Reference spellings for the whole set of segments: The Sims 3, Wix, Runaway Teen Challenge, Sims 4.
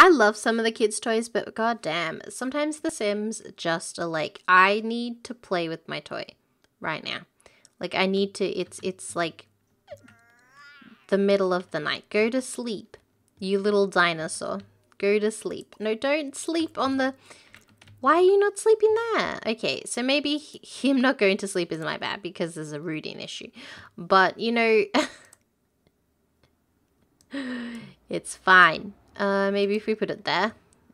I love some of the kids' toys, but goddamn, sometimes The Sims just are like, I need to play with my toy right now. Like, I need to, it's like the middle of the night. Go to sleep, you little dinosaur. Go to sleep. No, don't sleep on the... Why are you not sleeping there? Okay, so maybe him not going to sleep is my bad because there's a rooting issue. But, you know... it's fine. Maybe if we put it there.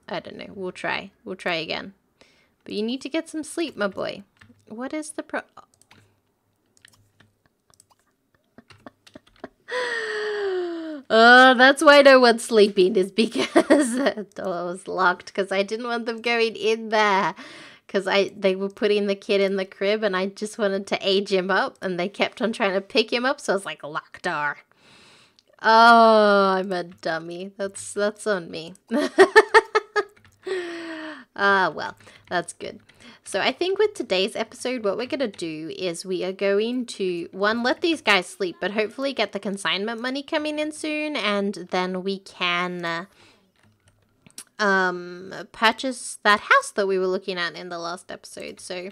I don't know. We'll try. We'll try again. But you need to get some sleep, my boy. What is the pro... Oh, that's why no one's sleeping, is because the door was locked because I didn't want them going in there because they were putting the kid in the crib and I just wanted to age him up and they kept on trying to pick him up, so I was like, lock door. Oh, I'm a dummy. That's on me. Well, that's good. So I think with today's episode, what we're going to do is we are going to, one, let these guys sleep, but hopefully get the consignment money coming in soon, and then we can purchase that house that we were looking at in the last episode. So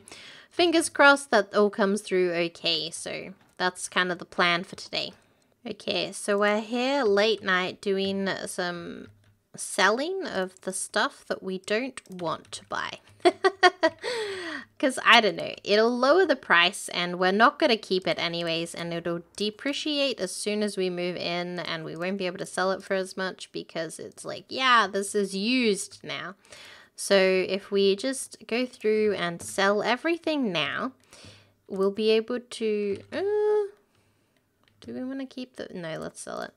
fingers crossed that all comes through okay. So that's kind of the plan for today. Okay, so we're here late night doing some... selling of the stuff that we don't want to buy because I don't know, it'll lower the price and we're not going to keep it anyways, and it'll depreciate as soon as we move in and we won't be able to sell it for as much because it's like, yeah, this is used now. So if we just go through and sell everything now, we'll be able to do we want to keep the, no, let's sell it.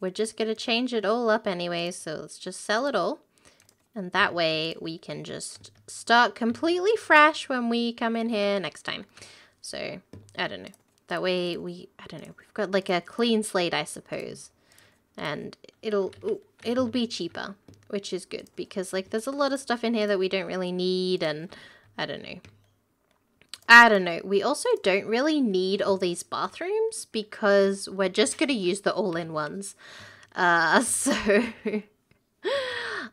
We're just going to change it all up anyway, so let's just sell it all. And that way we can just start completely fresh when we come in here next time. So, I don't know. That way we, I don't know, we've got like a clean slate, I suppose. And it'll be cheaper, which is good. Because like there's a lot of stuff in here that we don't really need, and I don't know. We also don't really need all these bathrooms because we're just going to use the all-in-ones. So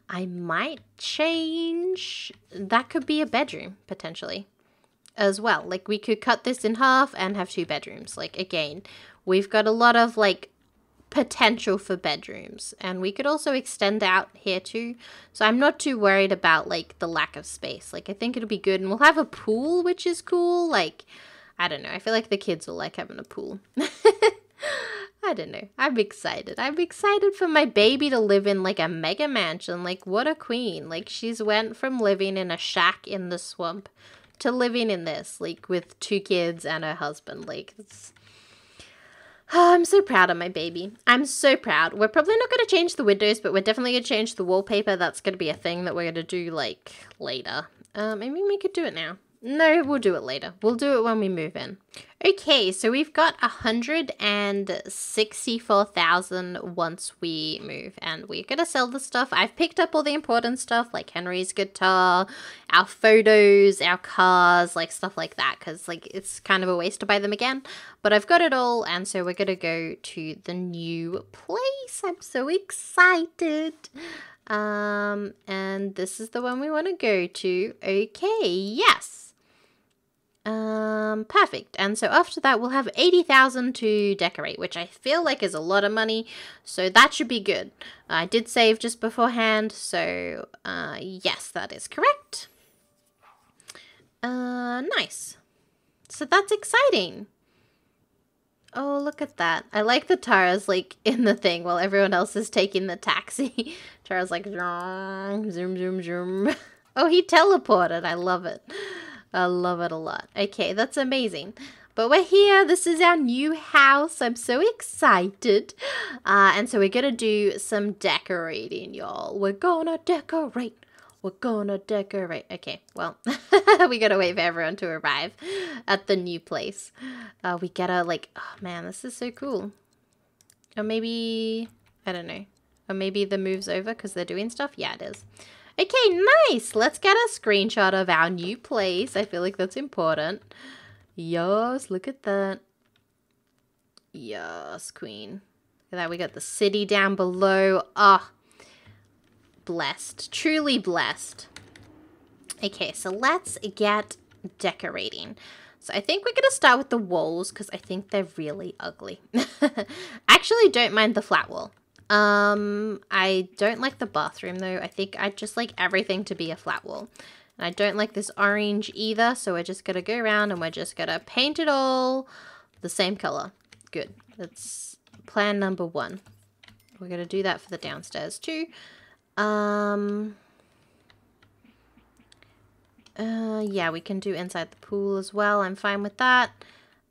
I might change. That could be a bedroom potentially as well. Like we could cut this in half and have two bedrooms. Like again, we've got a lot of like potential for bedrooms, and we could also extend out here too, so I'm not too worried about like the lack of space. Like I think it'll be good, and we'll have a pool, which is cool. Like I don't know, I feel like the kids will like having a pool. I don't know, I'm excited for my baby to live in like a mega mansion. Like what a queen. Like she's went from living in a shack in the swamp to living in this, like with two kids and her husband. Like it's, oh, I'm so proud of my baby. I'm so proud. We're probably not going to change the windows, but we're definitely going to change the wallpaper. That's going to be a thing that we're going to do, like, later. Maybe we could do it now. No, we'll do it later. We'll do it when we move in. Okay, so we've got 164,000 once we move, and we're going to sell the stuff. I've picked up all the important stuff, like Henry's guitar, our photos, our cars, like stuff like that, because like it's kind of a waste to buy them again. But I've got it all, and so we're going to go to the new place. I'm so excited. And this is the one we want to go to. Okay, yes. Perfect. And so after that, we'll have 80,000 to decorate, which I feel like is a lot of money. So that should be good. I did save just beforehand. So, yes, that is correct. Nice. So that's exciting. Oh, look at that. I like that Tara's like in the thing while everyone else is taking the taxi. Tara's like, zoom, zoom, zoom. Oh, he teleported. I love it. I love it a lot. Okay, that's amazing. But we're here. This is our new house. I'm so excited. And so we're going to do some decorating, y'all. We're going to decorate. We're gonna decorate. Okay, well, we gotta wait for everyone to arrive at the new place. We gotta like, oh man, this is so cool. Or maybe, I don't know. Or maybe the move's over because they're doing stuff. Yeah, it is. Okay, nice. Let's get a screenshot of our new place. I feel like that's important. Yes, look at that. Yes, queen. Look at that, we got the city down below. Ah. Oh. blessed, truly blessed. Okay, so let's get decorating. So I think we're going to start with the walls because I think they're really ugly. Actually, don't mind the flat wall. I don't like the bathroom though. I think I just like everything to be a flat wall. And I don't like this orange either. So we're just going to go around and we're just going to paint it all the same color. Good. That's plan number one. We're going to do that for the downstairs too. Yeah, we can do inside the pool as well. I'm fine with that.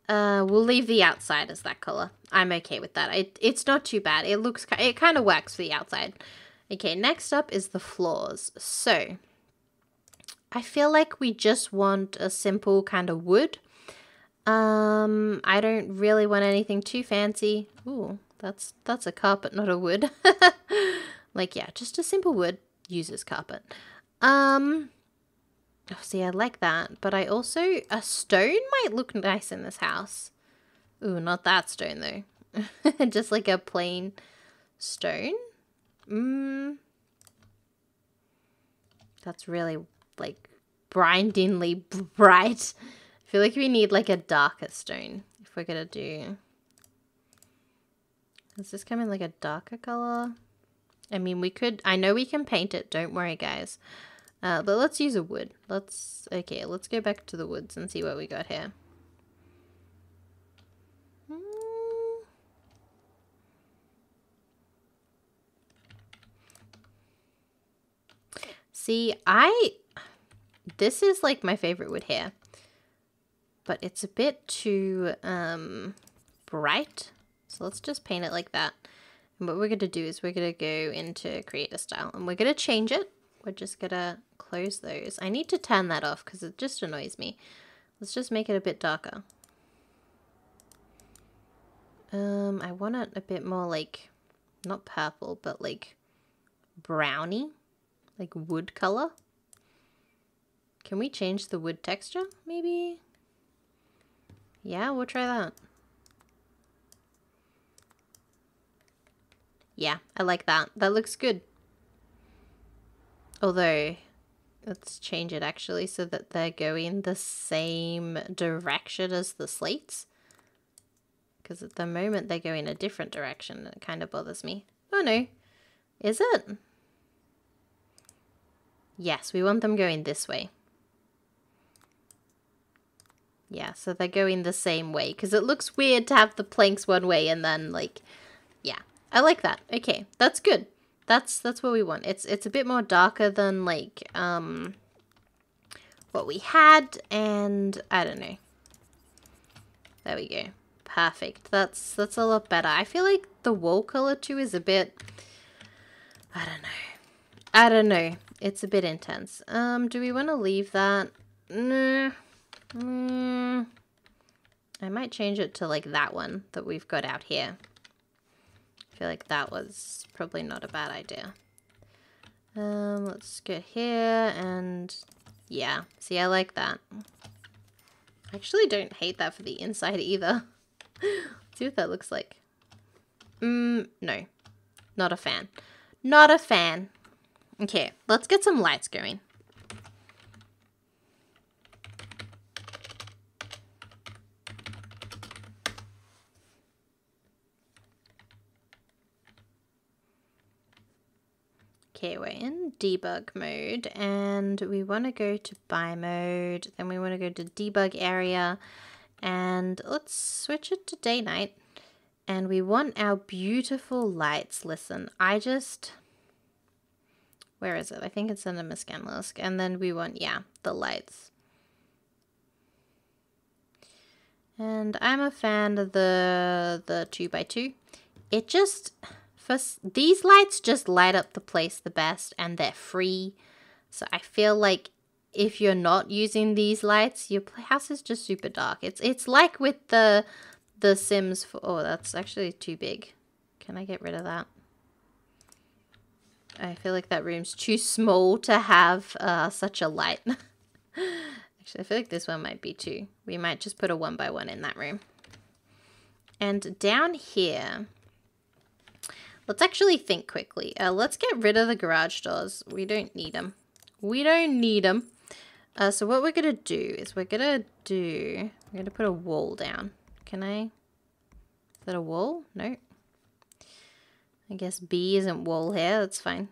We'll leave the outside as that color. I'm okay with that. It's not too bad. It looks, it kind of works for the outside. Okay, next up is the floors. So I feel like we just want a simple kind of wood. I don't really want anything too fancy. Ooh, that's a carpet, not a wood. Like, yeah, just a simple wood uses carpet. Oh, see, I like that, but I also, a stone might look nice in this house. Ooh, not that stone though. Just like a plain stone. That's really like blindingly bright. I feel like we need like a darker stone if we're gonna do. Does this come in like a darker color? I mean, we could, I know we can paint it. Don't worry, guys. But let's use a wood. Okay, let's go back to the woods and see what we got here. See, this is like my favorite wood here, but it's a bit too, bright. So let's just paint it like that. And what we're going to do is we're going to go into creator style and we're going to change it. We're just gonna close those. I need to turn that off because it just annoys me. Let's just make it a bit darker. I want it a bit more like, not purple, but like browny, like wood color. Can we change the wood texture maybe? Yeah, we'll try that. Yeah, I like that. That looks good. Although, let's change it actually so that they're going the same direction as the slates. Because at the moment they go in a different direction and it kind of bothers me. Oh no, is it? Yes, we want them going this way. Yeah, so they're going the same way because it looks weird to have the planks one way and then like, yeah, I like that. Okay, that's good. That's what we want. It's a bit more darker than like what we had, and I don't know. There we go. Perfect. That's a lot better. I feel like the wall color too is a bit, I don't know. It's a bit intense. Do we want to leave that? No. I might change it to like that one that we've got out here. I feel like that was probably not a bad idea. Let's get here and yeah, see, I like that. I actually don't hate that for the inside either. See what that looks like. No, not a fan. Not a fan. Okay, let's get some lights going. Okay, we're in debug mode and we want to go to buy mode. Then we want to go to debug area and let's switch it to day night. And we want our beautiful lights. Listen, where is it? I think it's in the Miscanlisk. And then we want, yeah, the lights. And I'm a fan of the 2x2. It just... these lights just light up the place the best and they're free. So I feel like if you're not using these lights, your house is just super dark. It's like with the Sims 4. Oh, that's actually too big. Can I get rid of that? I feel like that room's too small to have such a light. Actually, I feel like this one might be too. We might just put a 1x1 in that room. And down here... Let's actually think quickly. Let's get rid of the garage doors. We don't need them. We don't need them. So what we're going to do is I'm going to put a wall down. Can I? Is that a wall? No. I guess B isn't wall here. That's fine.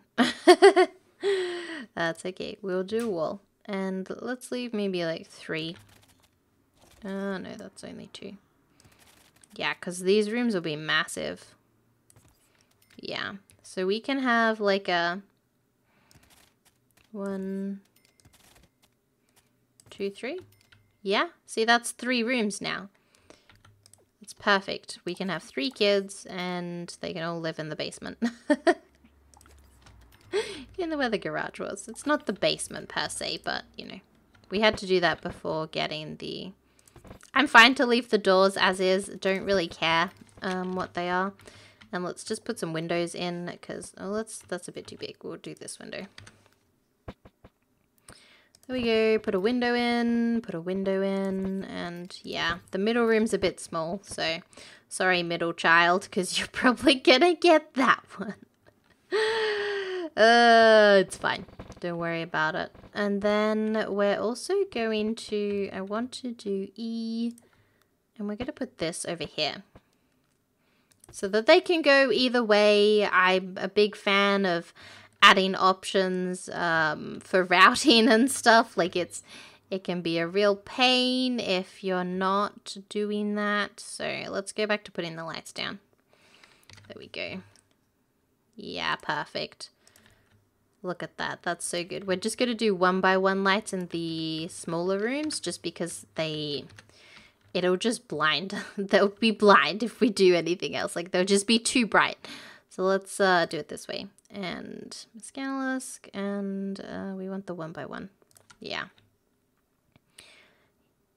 That's okay. We'll do wall. And let's leave maybe like 3. Oh, no, that's only 2. Yeah, because these rooms will be massive. Yeah. So we can have like a 1, 2, 3. Yeah. See, that's 3 rooms now. It's perfect. We can have 3 kids and they can all live in the basement. You know where the garage was. It's not the basement per se, but, you know, we had to do that before getting the... I'm fine to leave the doors as is. Don't really care what they are. And let's just put some windows in because, oh, that's a bit too big. We'll do this window. There we go. Put a window in, and yeah, the middle room's a bit small. So sorry, middle child, because you're probably going to get that one. It's fine. Don't worry about it. And then we're also going to, I want to do E, and we're going to put this over here so that they can go either way. I'm a big fan of adding options for routing and stuff. Like it can be a real pain if you're not doing that. So let's go back to putting the lights down. There we go. Yeah, perfect. Look at that. That's so good. We're just going to do 1 by 1 lights in the smaller rooms just because it'll just blind. They'll be blind if we do anything else. Like they'll just be too bright. So let's do it this way. And Miscanalisk, and we want the 1 by 1. Yeah.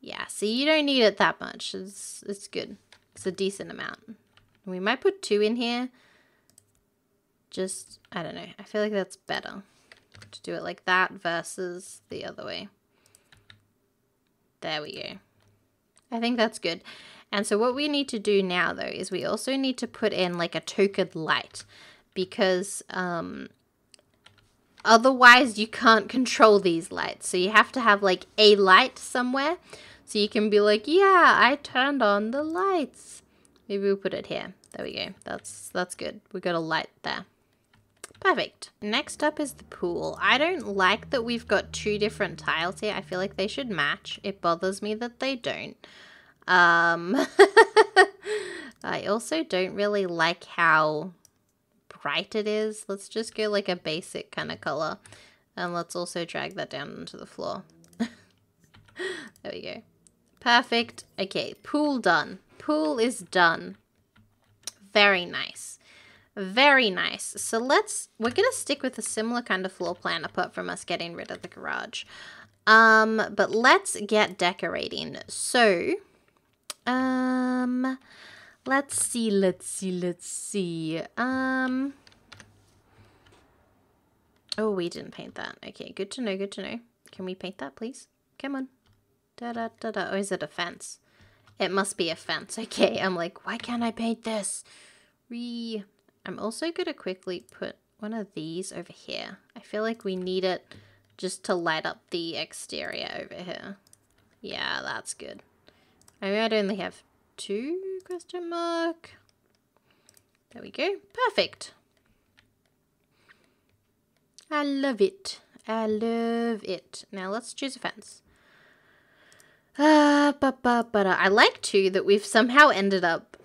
Yeah, so you don't need it that much. It's good. It's a decent amount. We might put 2 in here. Just, I don't know. I feel like that's better to do it like that versus the other way. There we go. I think that's good. And so what we need to do now, though, is we also need to put in like a token light because otherwise you can't control these lights. So you have to have like a light somewhere. So you can be like, yeah, I turned on the lights. Maybe we'll put it here. There we go. That's good. We got a light there. Perfect. Next up is the pool. I don't like that we've got 2 different tiles here. I feel like they should match. It bothers me that they don't. I also don't really like how bright it is. Let's just go like a basic kind of color. And let's also drag that down onto the floor. There we go. Perfect. Okay, pool done. Pool is done. Very nice. Very nice. So we're going to stick with a similar kind of floor plan apart from us getting rid of the garage. But let's get decorating. So, let's see. Oh, we didn't paint that. Okay. Good to know. Good to know. Can we paint that, please? Come on. Da, da, da, da. Oh, is it a fence? It must be a fence. Okay. I'm like, why can't I paint this? I'm also going to quickly put one of these over here. I feel like we need it just to light up the exterior over here. Yeah, that's good. I mean, I'd only have 2 question mark. There we go. Perfect. I love it. I love it. Now let's choose a fence. I like too that we've somehow ended up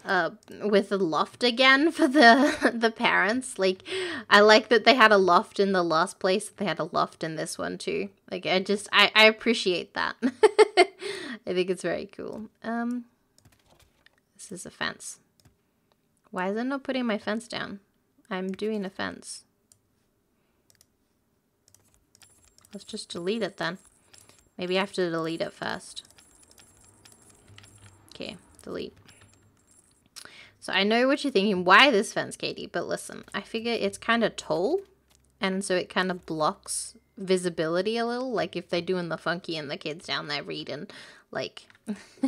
with a loft again for the parents. Like, I like that they had a loft in the last place. They had a loft in this one too. Like, I appreciate that. I think it's very cool. This is a fence. Why is it not putting my fence down? I'm doing a fence. Let's just delete it then. Maybe I have to delete it first. Okay, delete. So I know what you're thinking, why this fence, Katie? But listen, I figure it's kind of tall, and so it kind of blocks visibility a little. Like if they're doing the funky and the kids down there reading, like,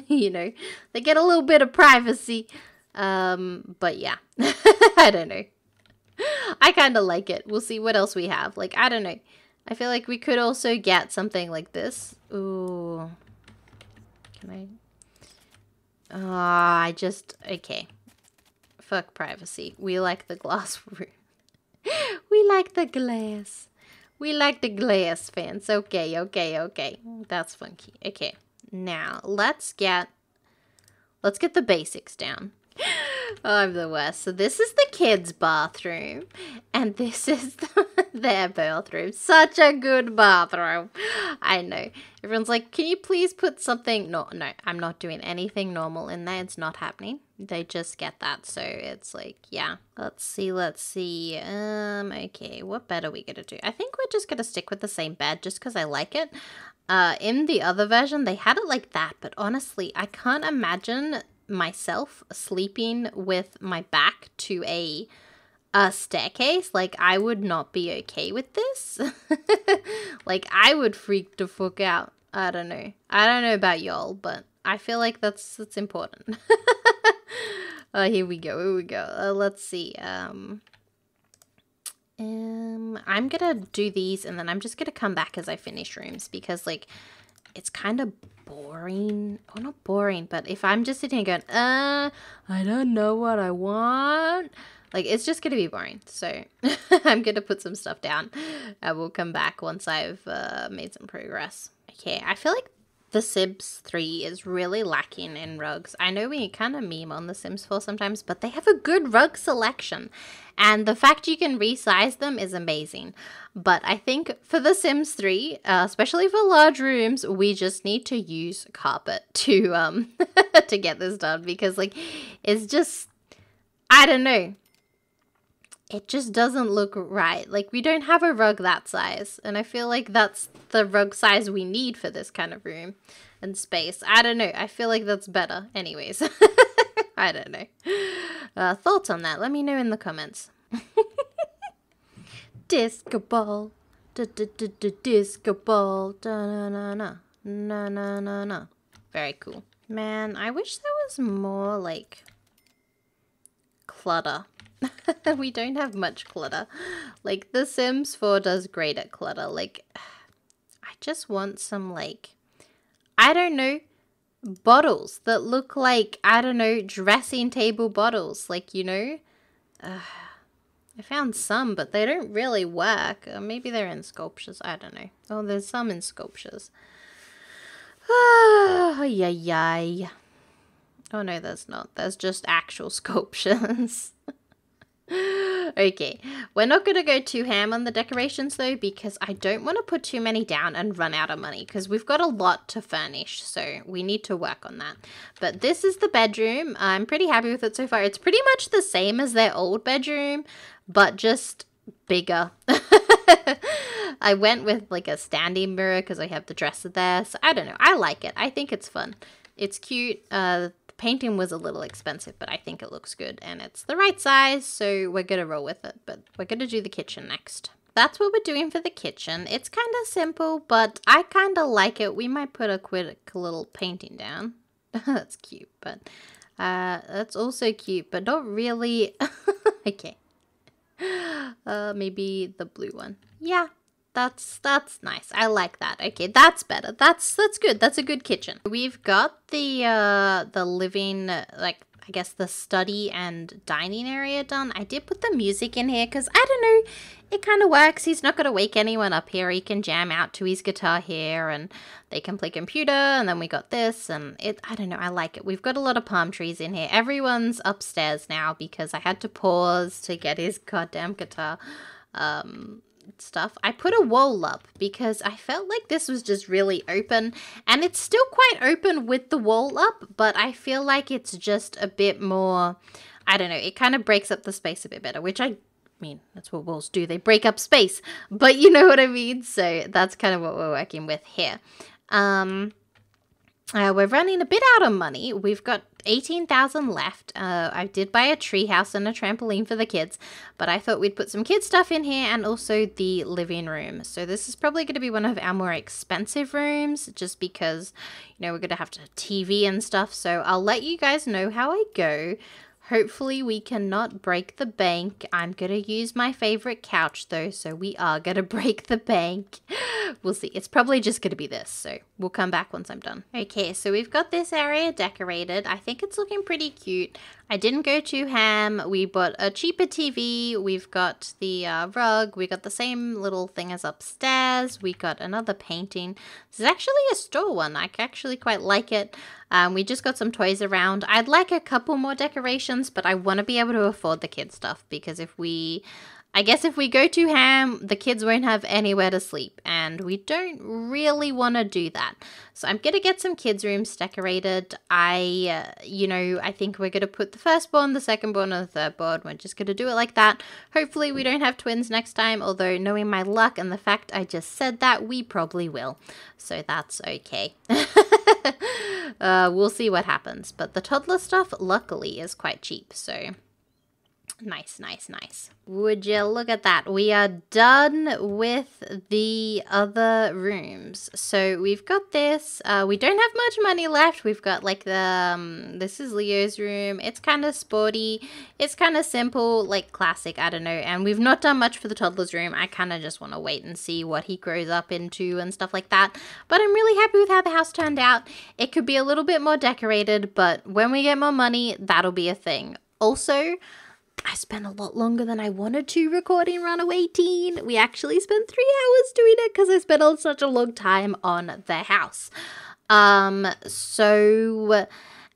you know, they get a little bit of privacy. But yeah, I don't know. I kind of like it. We'll see what else we have. Like, I don't know. I feel like we could also get something like this. Ooh. Can I? Ah, I just... Okay. Fuck privacy. We like the glass roof. We like the glass. We like the glass fans. Okay, okay, okay. That's funky. Okay. Now, let's get the basics down. Oh, I'm the worst. So this is the kids' bathroom. And this is their bathroom. Such a good bathroom. I know. Everyone's like, can you please put something? No, I'm not doing anything normal in there. It's not happening. They just get that. So it's like, yeah. Let's see. Okay, what bed are we going to do? I think we're just going to stick with the same bed just because I like it. In the other version, they had it like that. But honestly, I can't imagine myself sleeping with my back to a staircase. Like, I would not be okay with this. Like, I would freak the fuck out. I don't know about y'all, but I feel like that's important. Oh, here we go. Let's see. I'm gonna do these and then I'm just gonna come back as I finish rooms, because like it's kind of boring. Well, not boring, but if I'm just sitting here going, I don't know what I want. Like, it's just going to be boring. So I'm going to put some stuff down. I will come back once I've made some progress. Okay, I feel like The Sims 3 is really lacking in rugs. I know we kind of meme on The Sims 4 sometimes, but they have a good rug selection. And the fact you can resize them is amazing. But I think for The Sims 3, especially for large rooms, we just need to use carpet to get this done. Because, like, it's just, I don't know. It just doesn't look right. Like, we don't have a rug that size. And I feel like that's the rug size we need for this kind of room and space. I don't know. I feel like that's better. Anyways. I don't know. Thoughts on that? Let me know in the comments. Disco ball. Disco ball. Na-na-na-na. Very cool. Man, I wish there was more, like, clutter. We don't have much clutter. Like, The Sims 4 does great at clutter. Like, I just want some, like, I don't know, bottles that look like, I don't know, dressing table bottles. Like, you know, I found some, but they don't really work. Or maybe they're in sculptures. I don't know. Oh, there's some in sculptures. Oh, yeah, yeah. Oh, no, there's not. There's just actual sculptures. Okay, we're not going to go too ham on the decorations though, because I don't want to put too many down and run out of money, because we've got a lot to furnish, so we need to work on that. But this is the bedroom. I'm pretty happy with it so far. It's pretty much the same as their old bedroom, but just bigger. I went with like a standing mirror because I have the dresser there, so I don't know. I like it. I think it's fun. It's cute. Painting was a little expensive, but I think it looks good and it's the right size, so we're gonna roll with it. But we're gonna do the kitchen next. That's what we're doing for the kitchen. It's kind of simple, but I kind of like it. We might put a quick little painting down. That's cute, but that's also cute, but not really. Okay, maybe the blue one. Yeah, that's nice. I like that. Okay, that's better. That's good. That's a good kitchen. We've got the living, like, I guess the study and dining area done. I did put the music in here because, I don't know, it kind of works. He's not going to wake anyone up here. He can jam out to his guitar here and they can play computer. And then we got this and it, I don't know, I like it. We've got a lot of palm trees in here. Everyone's upstairs now because I had to pause to get his goddamn guitar. Stuff. I put a wall up because I felt like this was just really open, and it's still quite open with the wall up, but I feel like it's just a bit more, I don't know, it kind of breaks up the space a bit better, which I mean, that's what walls do. They break up space, but you know what I mean? So that's kind of what we're working with here. We're running a bit out of money. We've got 18,000 left. I did buy a treehouse and a trampoline for the kids, but I thought we'd put some kids stuff in here and also the living room. So this is probably going to be one of our more expensive rooms, just because, you know, we're going to have TV and stuff. So I'll let you guys know how I go. Hopefully we cannot break the bank. I'm gonna use my favorite couch though, so we are gonna break the bank. We'll see. It's probably just gonna be this, so we'll come back once I'm done. Okay, so we've got this area decorated. I think it's looking pretty cute. I didn't go too ham. We bought a cheaper TV. We've got the rug. We got the same little thing as upstairs. We got another painting. This is actually a store one. I actually quite like it. We just got some toys around. I'd like a couple more decorations, but I want to be able to afford the kids stuff, because I guess if we go too ham, the kids won't have anywhere to sleep, and we don't really want to do that. So I'm going to get some kids' rooms decorated. I think we're going to put the firstborn, the secondborn, and the thirdborn. We're just going to do it like that. Hopefully we don't have twins next time, although knowing my luck and the fact I just said that, we probably will. So that's okay. We'll see what happens. But the toddler stuff, luckily, is quite cheap, so... Nice, nice, nice. Would you look at that? We are done with the other rooms. So we've got this. We don't have much money left. We've got like the, this is Leo's room. It's kind of sporty. It's kind of simple, like classic, I don't know. And we've not done much for the toddler's room. I kind of just want to wait and see what he grows up into and stuff like that. But I'm really happy with how the house turned out. It could be a little bit more decorated, but when we get more money, that'll be a thing. Also, I spent a lot longer than I wanted to recording Runaway Teen. We actually spent 3 hours doing it because I spent such a long time on the house. So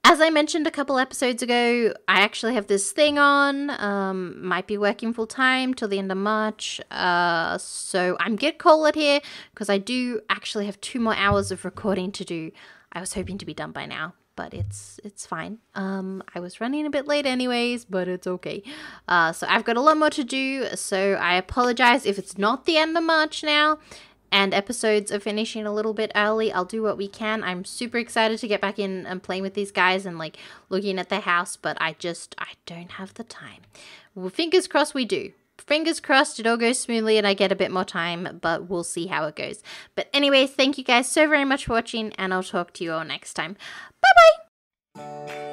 as I mentioned a couple episodes ago, I actually have this thing on. Might be working full time till the end of March. So I'm gonna call it here because I do actually have 2 more hours of recording to do. I was hoping to be done by now, but it's fine. I was running a bit late anyways, but it's okay. So I've got a lot more to do, so I apologize if it's not the end of March now, and episodes are finishing a little bit early. I'll do what we can. I'm super excited to get back in and playing with these guys and like looking at their house, but I don't have the time. Well, fingers crossed we do. Fingers crossed it all goes smoothly and I get a bit more time, but we'll see how it goes. But anyways, thank you guys so very much for watching, and I'll talk to you all next time. Bye-bye!